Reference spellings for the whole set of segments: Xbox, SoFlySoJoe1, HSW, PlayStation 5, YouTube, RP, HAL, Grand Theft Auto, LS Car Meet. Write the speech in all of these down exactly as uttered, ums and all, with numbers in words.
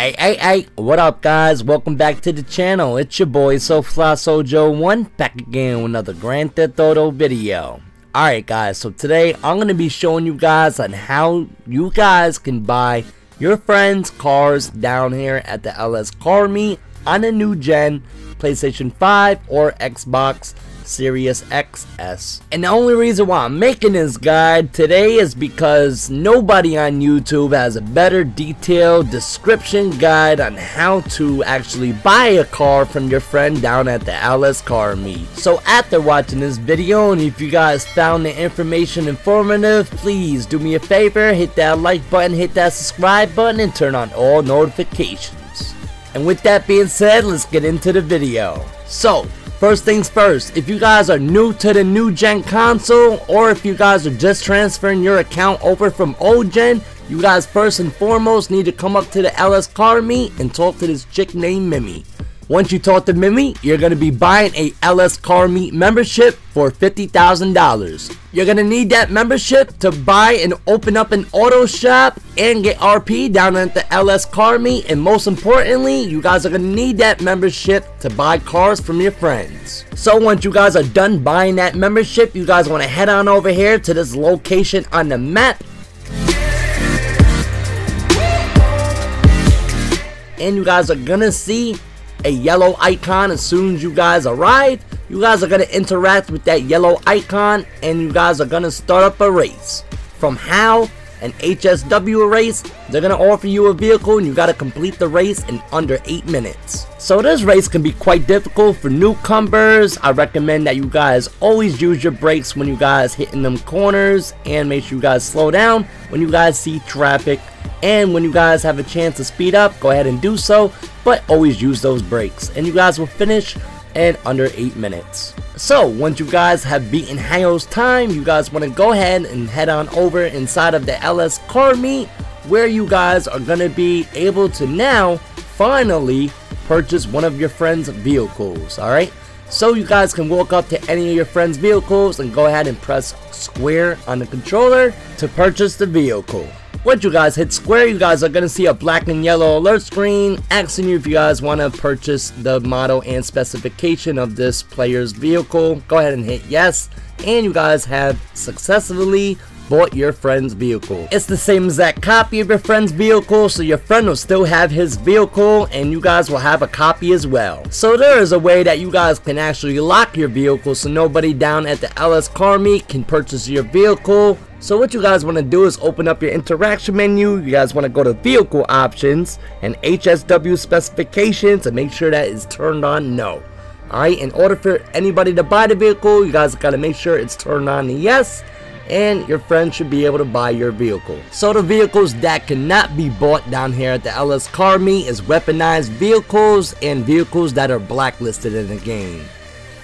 Hey, hey, hey, what up guys, welcome back to the channel. It's your boy SoFlySoJoe one back again with another Grand Theft Auto video. Alright guys, so today I'm going to be showing you guys on how you guys can buy your friends' cars down here at the L S Car Meet on a new gen PlayStation five or Xbox Series X S. And the only reason why I'm making this guide today is because nobody on YouTube has a better detailed description guide on how to actually buy a car from your friend down at the L S Car Meet. So after watching this video, and if you guys found the information informative, please do me a favor, hit that like button, hit that subscribe button, and turn on all notifications. And with that being said, let's get into the video. So first things first, if you guys are new to the new gen console, or if you guys are just transferring your account over from old gen, you guys first and foremost need to come up to the L S Car Meet and talk to this chick named Mimi. Once you talk to Mimi, you're going to be buying a L S Car Meet membership for fifty thousand dollars. You're going to need that membership to buy and open up an auto shop and get R P down at the L S Car Meet, and most importantly, you guys are going to need that membership to buy cars from your friends. So once you guys are done buying that membership, you guys want to head on over here to this location on the map, and you guys are going to see a yellow icon. As soon as you guys arrive, you guys are going to interact with that yellow icon, and you guys are going to start up a race. From H A L and H S W race, they're going to offer you a vehicle, and you got to complete the race in under eight minutes. So this race can be quite difficult for newcomers. I recommend that you guys always use your brakes when you guys hitting them corners, and make sure you guys slow down when you guys see traffic. And when you guys have a chance to speed up, go ahead and do so, but always use those brakes. And you guys will finish in under eight minutes. So once you guys have beaten H A L's time, you guys want to go ahead and head on over inside of the L S Car Meet, where you guys are going to be able to now finally purchase one of your friends' vehicles. Alright, so you guys can walk up to any of your friends' vehicles and go ahead and press square on the controller to purchase the vehicle. Once you guys hit square, you guys are going to see a black and yellow alert screen asking you if you guys want to purchase the model and specification of this player's vehicle. Go ahead and hit yes, and you guys have successfully bought your friend's vehicle. It's the same exact copy of your friend's vehicle, so your friend will still have his vehicle, and you guys will have a copy as well. So there is a way that you guys can actually lock your vehicle, so nobody down at the L S Car Meet can purchase your vehicle. So what you guys want to do is open up your interaction menu. You guys want to go to vehicle options and H S W specifications, and make sure that is turned on no. Alright, in order for anybody to buy the vehicle, you guys got to make sure it's turned on to yes, and your friend should be able to buy your vehicle. So the vehicles that cannot be bought down here at the L S Car Meet is weaponized vehicles and vehicles that are blacklisted in the game.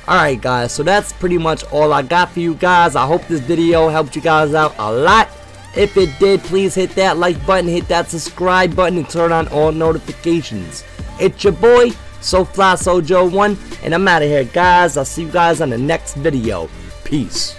Alright guys, so that's pretty much all I got for you guys. I hope this video helped you guys out a lot. If it did, please hit that like button, hit that subscribe button, and turn on all notifications. It's your boy SoFlySoJoe one, and I'm out of here guys. I'll see you guys on the next video. Peace.